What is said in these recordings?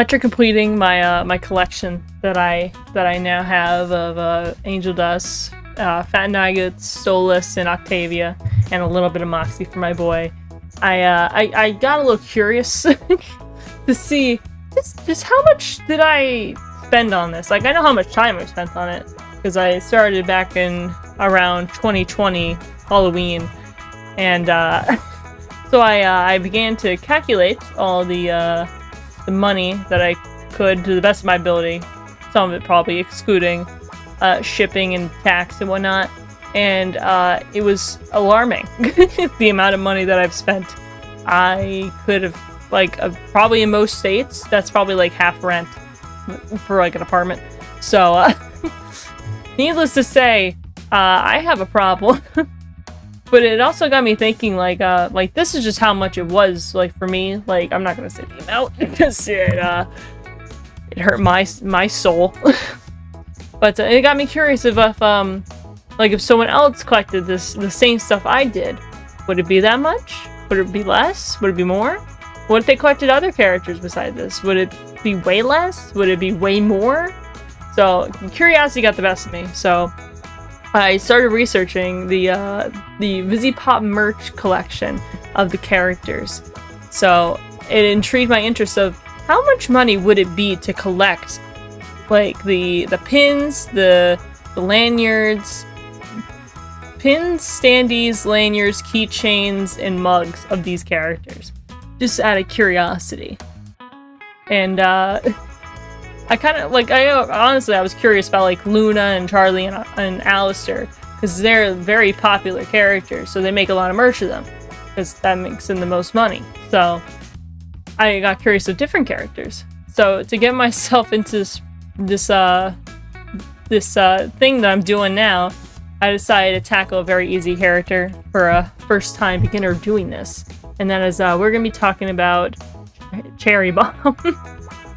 After completing my my collection that I now have of Angel Dust, Fat Nuggets, Solus, and Octavia, and a little bit of Moxie for my boy, I got a little curious to see just how much did I spend on this. Like, I know how much time I spent on it because I started back in around 2020 Halloween, and so I began to calculate all the money that I could to the best of my ability, some of it probably excluding shipping and tax and whatnot, and it was alarming the amount of money that I've spent. I could have, like, probably in most states, that's probably like half rent for like an apartment. So needless to say, I have a problem. But it also got me thinking, like this is just how much it was, like, for me. Like, I'm not gonna say the amount because it hurt my soul. But it got me curious if someone else collected the same stuff I did, would it be that much? Would it be less? Would it be more? What if they collected other characters beside this? Would it be way less? Would it be way more? So curiosity got the best of me. So I started researching the Vivziepop merch collection of the characters. So it intrigued my interest of how much money would it be to collect, like, the pins, the lanyards, pins, standees, lanyards, keychains, and mugs of these characters, just out of curiosity. And I kind of, like, honestly, I was curious about, like, Luna and Charlie and Alistair, because they're very popular characters, so they make a lot of merch of them, because that makes them the most money. So I got curious of different characters. So to get myself into this thing that I'm doing now, I decided to tackle a very easy character for a first-time beginner doing this, and that is, we're going to be talking about Cherri Bomb.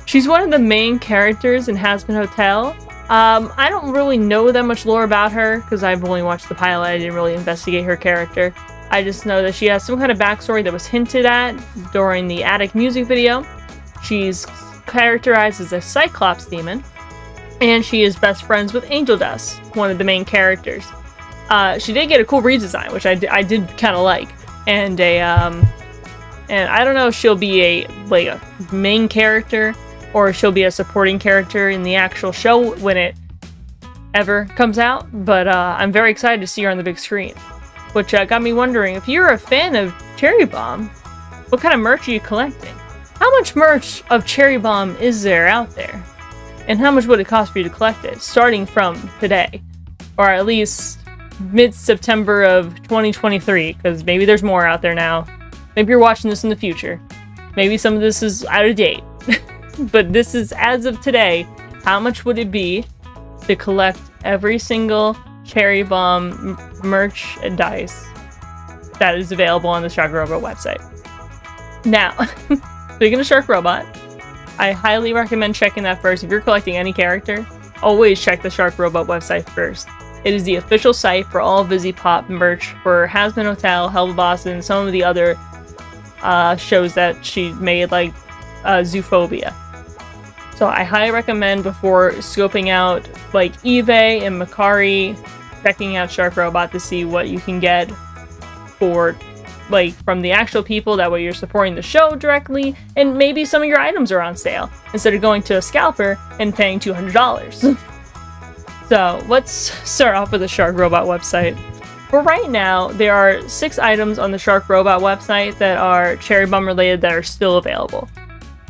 She's one of the main characters in Hazbin Hotel. I don't really know that much lore about her because I've only watched the pilot. I didn't really investigate her character. I just know that she has some kind of backstory that was hinted at during the Attic music video. She's characterized as a Cyclops demon, and she is best friends with Angel Dust, one of the main characters. She did get a cool redesign, which I did kind of like, and I don't know if she'll be a main character, or she'll be a supporting character in the actual show when it ever comes out. But I'm very excited to see her on the big screen. Which got me wondering, if you're a fan of Cherri Bomb, what kind of merch are you collecting? How much merch of Cherri Bomb is there out there? And how much would it cost for you to collect it, starting from today? Or at least mid-September of 2023, because maybe there's more out there now. Maybe you're watching this in the future. Maybe some of this is out of date. But this is as of today. How much would it be to collect every single Cherri Bomb merch and dice that is available on the Shark Robot website? Now, speaking of Shark Robot, I highly recommend checking that first. If you're collecting any character, always check the Shark Robot website first. It is the official site for all Vivziepop merch for Hazbin Hotel, Helluva Boss, and some of the other shows that she made, like Zoophobia. So I highly recommend, before scoping out like eBay and Mercari, checking out Shark Robot to see what you can get for, like, from the actual people. That way you're supporting the show directly, and maybe some of your items are on sale instead of going to a scalper and paying $200. So let's start off with the Shark Robot website. For right now, there are 6 items on the Shark Robot website that are Cherri Bomb related that are still available.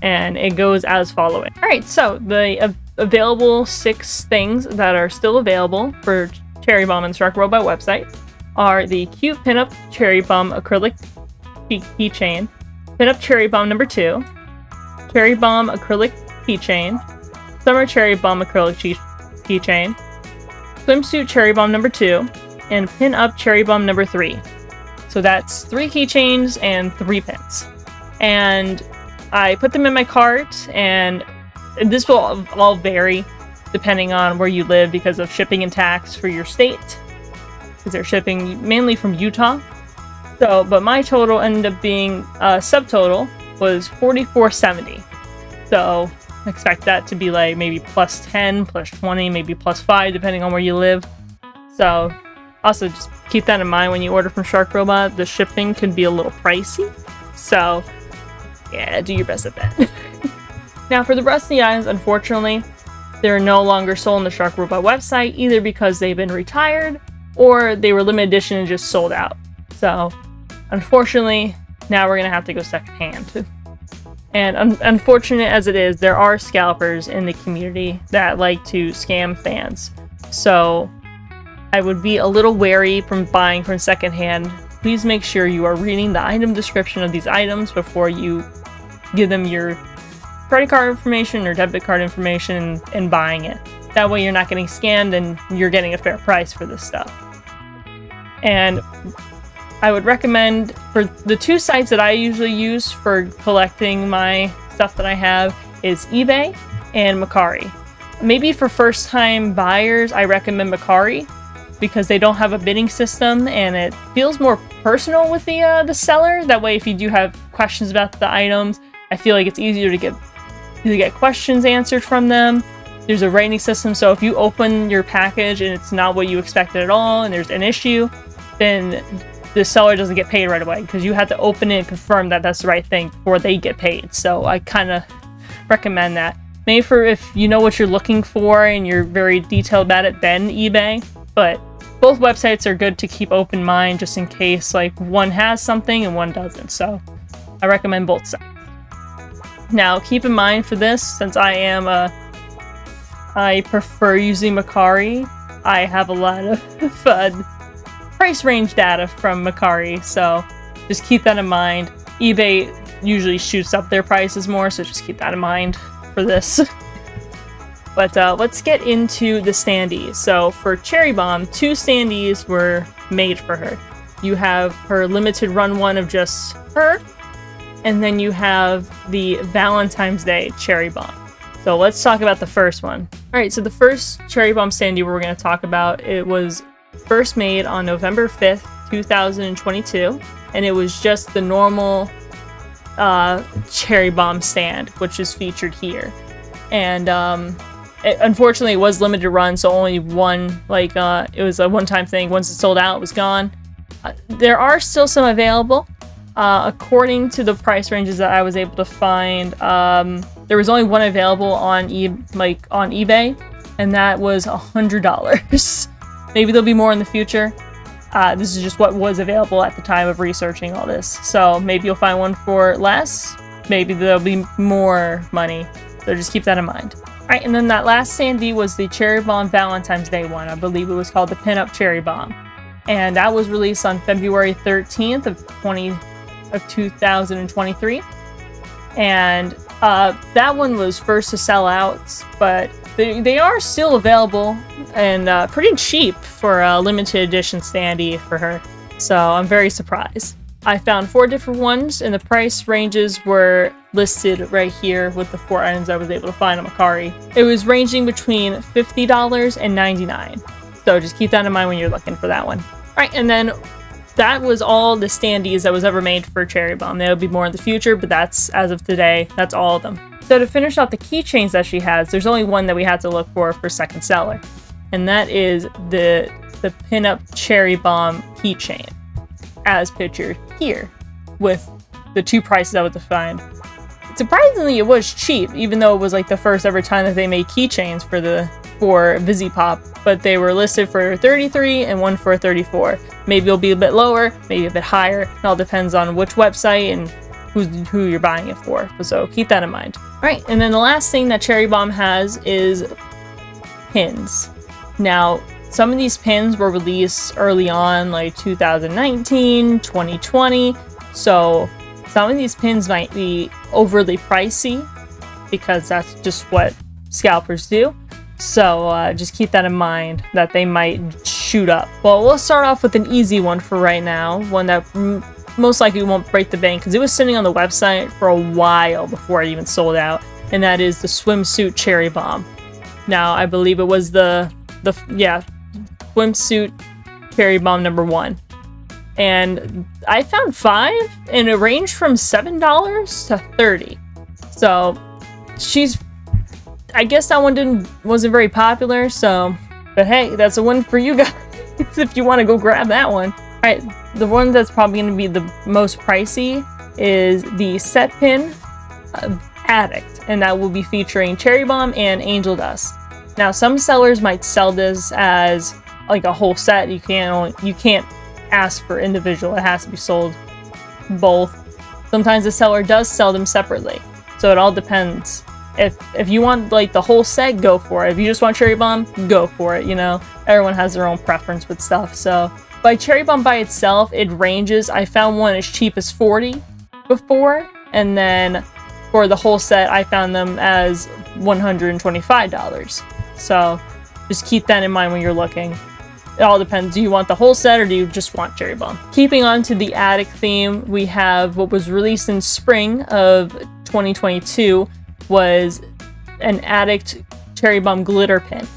And it goes as following. Alright, so the available 6 things that are still available for Cherri Bomb and Shark Robot website are the cute pinup Cherri Bomb acrylic keychain, pinup Cherri Bomb number 2, Cherri Bomb acrylic keychain, summer Cherri Bomb acrylic keychain, swimsuit Cherri Bomb number 2, and pinup Cherri Bomb number 3. So that's 3 keychains and 3 pins. And I put them in my cart, and this will all vary depending on where you live because of shipping and tax for your state, because they're shipping mainly from Utah. So, but my total ended up being, subtotal was $44.70. So expect that to be like maybe plus 10, plus 20, maybe plus 5, depending on where you live. So also just keep that in mind when you order from Shark Robot. The shipping can be a little pricey. So yeah, do your best at that. Now for the rest of the items, unfortunately, they're no longer sold on the Shark Robot website, either because they've been retired or they were limited edition and just sold out. So unfortunately, now we're gonna have to go secondhand. And unfortunate as it is, there are scalpers in the community that like to scam fans. So I would be a little wary from buying from secondhand. Please make sure you are reading the item description of these items before you give them your credit card information or debit card information and buying it. That way you're not getting scammed and you're getting a fair price for this stuff. And I would recommend, for the two sites that I usually use for collecting my stuff that I have, is eBay and Mercari. Maybe for first-time buyers, I recommend Mercari because they don't have a bidding system and it feels more personal with the seller. That way, if you do have questions about the items, I feel like it's easier to get questions answered from them. There's a rating system, so if you open your package and it's not what you expected at all and there's an issue, then the seller doesn't get paid right away because you have to open it and confirm that that's the right thing before they get paid. So I kind of recommend that. Maybe for if you know what you're looking for and you're very detailed about it, then eBay. But both websites are good to keep open mind just in case like one has something and one doesn't. So I recommend both sites. Now keep in mind for this, since I prefer using Mercari, I have a lot of fun price range data from Mercari, so just keep that in mind. eBay usually shoots up their prices more, so just keep that in mind for this. But let's get into the standees. So for Cherri Bomb, two standees were made for her. You have her limited run one of just her, and then you have the Valentine's Day Cherri Bomb. So let's talk about the first one. All right, so the first Cherri Bomb standee we're going to talk about, it was first made on November 5th, 2022, and it was just the normal Cherri Bomb stand, which is featured here. And unfortunately, it was limited run, so only one, like, it was a one-time thing. Once it sold out, it was gone. There are still some available. According to the price ranges that I was able to find, there was only one available on eBay, and that was $100. Maybe there'll be more in the future. This is just what was available at the time of researching all this. So maybe you'll find one for less. Maybe there'll be more money. So just keep that in mind. All right, and then that last standee was the Cherri Bomb Valentine's Day one. I believe it was called the Pinup Cherri Bomb. And that was released on February 13th of 2023. And that one was first to sell out, but they are still available and pretty cheap for a limited edition standee for her. So I'm very surprised. I found four different ones and the price ranges were listed right here with the four items I was able to find on Mercari. It was ranging between $50 and $99. So just keep that in mind when you're looking for that one. All right, and then that was all the standees that was ever made for Cherri Bomb. There'll be more in the future, but that's, as of today, that's all of them. So to finish out the keychains that she has, there's only one that we had to look for second seller. And that is the Pinup Cherri Bomb keychain, as pictured here, with the two prices I was to find. Surprisingly, it was cheap, even though it was like the first ever time that they made keychains for Vivziepop, but they were listed for $33 and one for $34. Maybe it'll be a bit lower, maybe a bit higher. It all depends on which website and who you're buying it for. So keep that in mind. All right, and then the last thing that Cherri Bomb has is pins. Now, some of these pins were released early on, like 2019, 2020. So some of these pins might be overly pricey because that's just what scalpers do. So just keep that in mind that they might shoot up. Well, we'll start off with an easy one for right now, one that most likely won't break the bank because it was sitting on the website for a while before it even sold out, and that is the swimsuit Cherri Bomb. Now, I believe it was the swimsuit Cherri Bomb number one, and I found five, and it ranged from $7 to $30. So she's... I guess that one wasn't very popular, so... But hey, that's a win for you guys if you want to go grab that one. Alright, the one that's probably going to be the most pricey is the set pin Attic, and that will be featuring Cherri Bomb and Angel Dust. Now, some sellers might sell this as like a whole set. You can't ask for individual. It has to be sold both. Sometimes the seller does sell them separately, so it all depends. If you want like the whole set, go for it. If you just want Cherri Bomb, go for it. You know, everyone has their own preference with stuff. So by Cherri Bomb by itself, it ranges. I found one as cheap as $40 before, and then for the whole set, I found them as $125. So just keep that in mind when you're looking. It all depends. Do you want the whole set or do you just want Cherri Bomb? Keeping on to the Attic theme, we have what was released in spring of 2022 was an Attic Cherri Bomb glitter pin.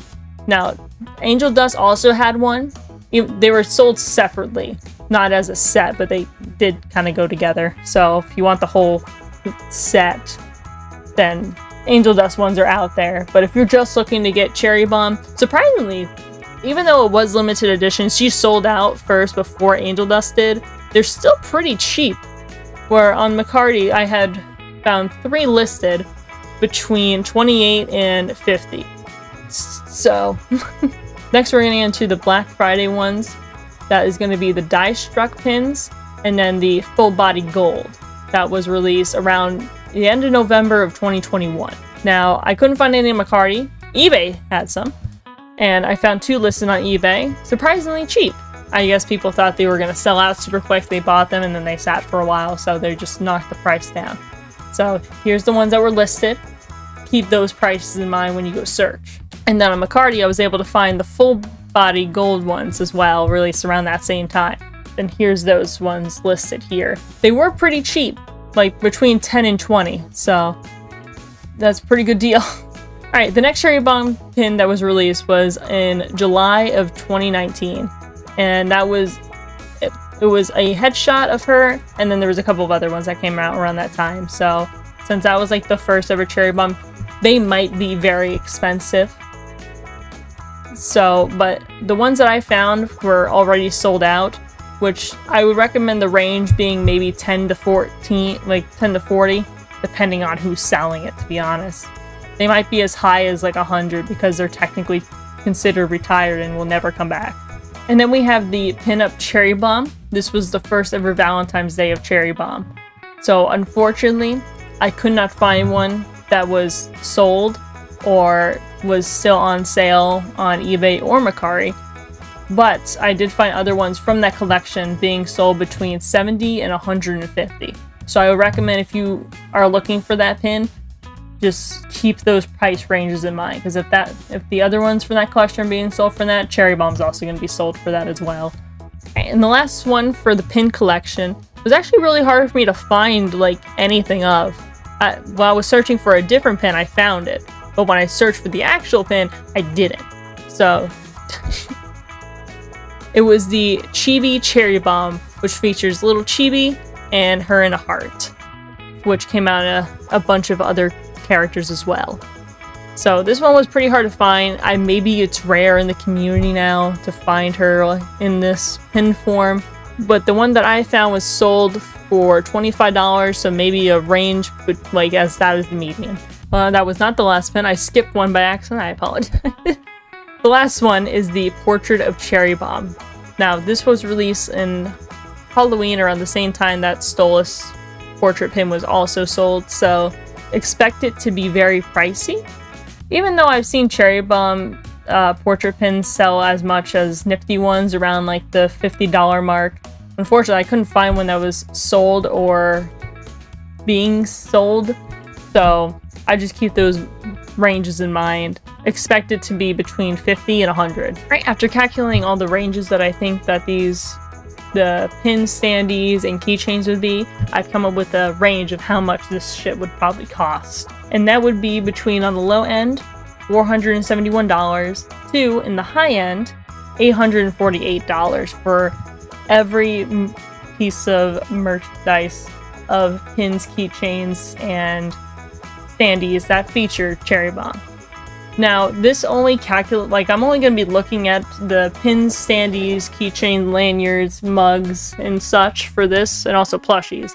Now, Angel Dust also had one. They were sold separately, not as a set, but they did kind of go together. So if you want the whole set, then Angel Dust ones are out there. But if you're just looking to get Cherri Bomb, surprisingly, even though it was limited edition, she sold out first before Angel Dust did. They're still pretty cheap. Where on Mercari, I had found 3 listed between $28 and $50. So next we're going to get into the Black Friday ones. That is going to be the Die Struck pins and then the Full Body Gold. That was released around the end of November of 2021. Now, I couldn't find any in Mercari. eBay had some, and I found 2 listed on eBay. Surprisingly cheap. I guess people thought they were going to sell out super quick. They bought them and then they sat for a while, so they just knocked the price down. So here's the ones that were listed. Keep those prices in mind when you go search. And then on Mercari, I was able to find the Full Body Gold ones as well, released around that same time. And here's those ones listed here. They were pretty cheap, like between 10 and 20, so that's a pretty good deal. Alright, the next Cherri Bomb pin that was released was in July of 2019, and that was, it was a headshot of her, and then there was a couple of other ones that came out around that time. So since that was like the first ever Cherri Bomb, they might be very expensive. So, but the ones that I found were already sold out, which I would recommend the range being maybe 10 to 14, like 10 to 40, depending on who's selling it, to be honest. They might be as high as like 100 because they're technically considered retired and will never come back. And then we have the pin-up Cherri Bomb. This was the first ever Valentine's Day of Cherri Bomb. So unfortunately, I could not find one that was sold or was still on sale on eBay or Mercari. But I did find other ones from that collection being sold between $70 and $150. So I would recommend if you are looking for that pin, just keep those price ranges in mind. Because if the other ones from that collection are being sold for that, Cherri Bomb's also going to be sold for that as well. And the last one for the pin collection was actually really hard for me to find like anything of. While I was searching for a different pin, I found it. But when I searched for the actual pin, I didn't. So... It was the Chibi Cherri Bomb, which features little Chibi and her in a heart, which came out in a bunch of other characters as well. So this one was pretty hard to find. Maybe it's rare in the community now to find her in this pin form, but the one that I found was sold for $25, so maybe a range, but like as that is the median. That was not the last pin. I skipped one by accident. I apologize. The last one is the Portrait of Cherri Bomb. Now, this was released in Halloween around the same time that Stolas portrait pin was also sold, so expect it to be very pricey. Even though I've seen Cherri Bomb portrait pins sell as much as nifty ones around like the $50 mark, unfortunately I couldn't find one that was sold or being sold, so I just keep those ranges in mind. Expect it to be between 50 and 100. Right after calculating all the ranges that I think that the pin standees and keychains would be, I've come up with a range of how much this shit would probably cost. And that would be between, on the low end, $471 to, in the high end, $848 for every piece of merchandise of pins, keychains, and standees that feature Cherri Bomb. Now, this only calculate, like, I'm only going to be looking at the pins, standees, keychain, lanyards, mugs, and such for this, and also plushies.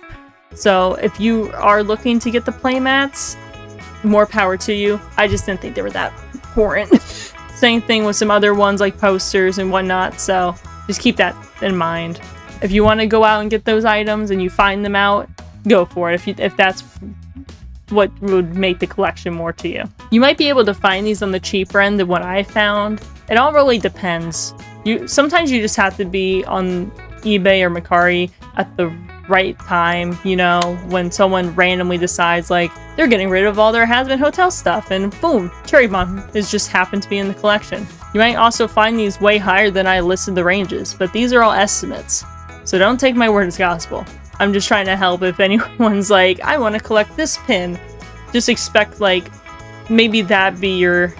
So, if you are looking to get the playmats, more power to you. I just didn't think they were that important. Same thing with some other ones like posters and whatnot, so just keep that in mind. If you want to go out and get those items and you find them out, go for it if that's what would make the collection more to you. You might be able to find these on the cheaper end than what I found. It all really depends. Sometimes you just have to be on eBay or Mercari at the right time, you know, when someone randomly decides like they're getting rid of all their Hazbin Hotel stuff and boom, Cherri Bomb is just happened to be in the collection. You might also find these way higher than I listed the ranges, but these are all estimates. So don't take my word as gospel. I'm just trying to help if anyone's like, I want to collect this pin. Just expect, like, maybe that be your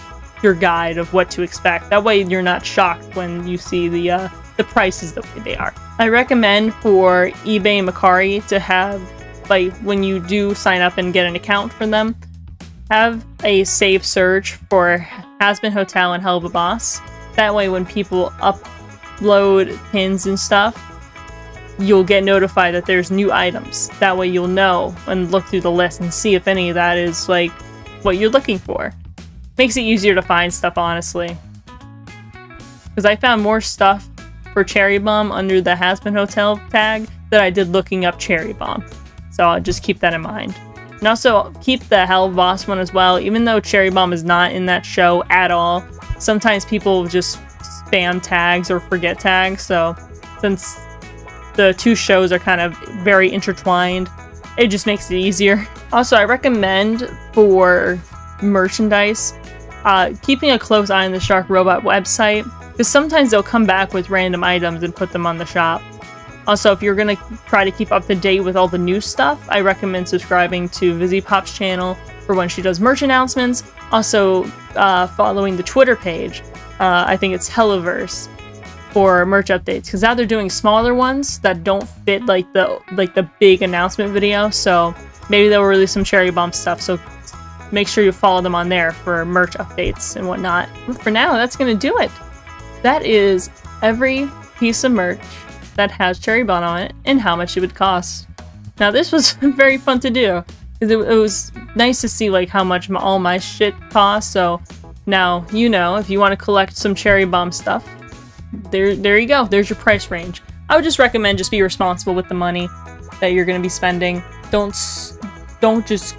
guide of what to expect. That way you're not shocked when you see the prices the way they are. I recommend for eBay and Mercari to have, like, when you do sign up and get an account from them, have a save search for Hazbin Hotel and Helluva Boss. That way when people upload pins and stuff, you'll get notified that there's new items. That way you'll know and look through the list and see if any of that is like what you're looking for. Makes it easier to find stuff, honestly. Because I found more stuff for Cherri Bomb under the Hazbin Hotel tag than I did looking up Cherri Bomb. So I'll just keep that in mind. And also keep the Hellaverse Boss one as well. Even though Cherri Bomb is not in that show at all, sometimes people just spam tags or forget tags. So since the two shows are kind of very intertwined, it just makes it easier. Also, I recommend for merchandise, keeping a close eye on the Shark Robot website, because sometimes they'll come back with random items and put them on the shop. Also, if you're going to try to keep up to date with all the new stuff, I recommend subscribing to Vivziepop's channel for when she does merch announcements. Also, following the Twitter page, I think it's Hellaverse, for merch updates, because now they're doing smaller ones that don't fit like the big announcement video, so maybe they'll release some Cherri Bomb stuff, so make sure you follow them on there for merch updates and whatnot. But for now, that's gonna do it. That is every piece of merch that has Cherri Bomb on it and how much it would cost. Now this was very fun to do, because it was nice to see like how much all my shit costs, so now you know if you want to collect some Cherri Bomb stuff. There you go. There's your price range. I would just recommend just be responsible with the money that you're going to be spending. Don't just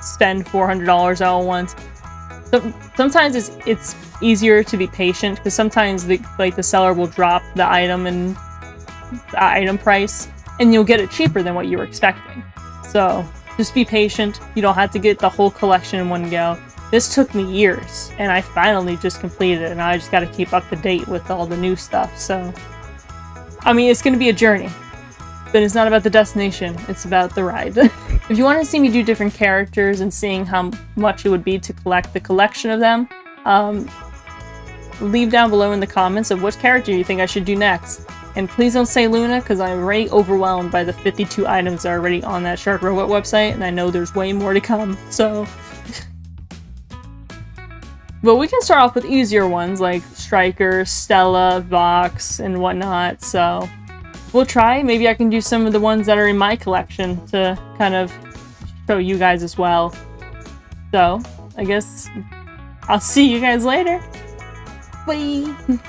spend $400 all at once. So, sometimes it's easier to be patient, because sometimes the seller will drop the item and the item price, and you'll get it cheaper than what you were expecting. So just be patient. You don't have to get the whole collection in one go. This took me years, and I finally just completed it, and I just got to keep up to date with all the new stuff, so... I mean, it's going to be a journey, but it's not about the destination, it's about the ride. If you want to see me do different characters and seeing how much it would be to collect the collection of them, leave down below in the comments of what character you think I should do next. And please don't say Luna, because I'm already overwhelmed by the 52 items that are already on that Shark Robot website, and I know there's way more to come, so... But we can start off with easier ones like Striker, Stella, Vox, and whatnot, so we'll try. Maybe I can do some of the ones that are in my collection to kind of show you guys as well. So, I guess I'll see you guys later. Bye!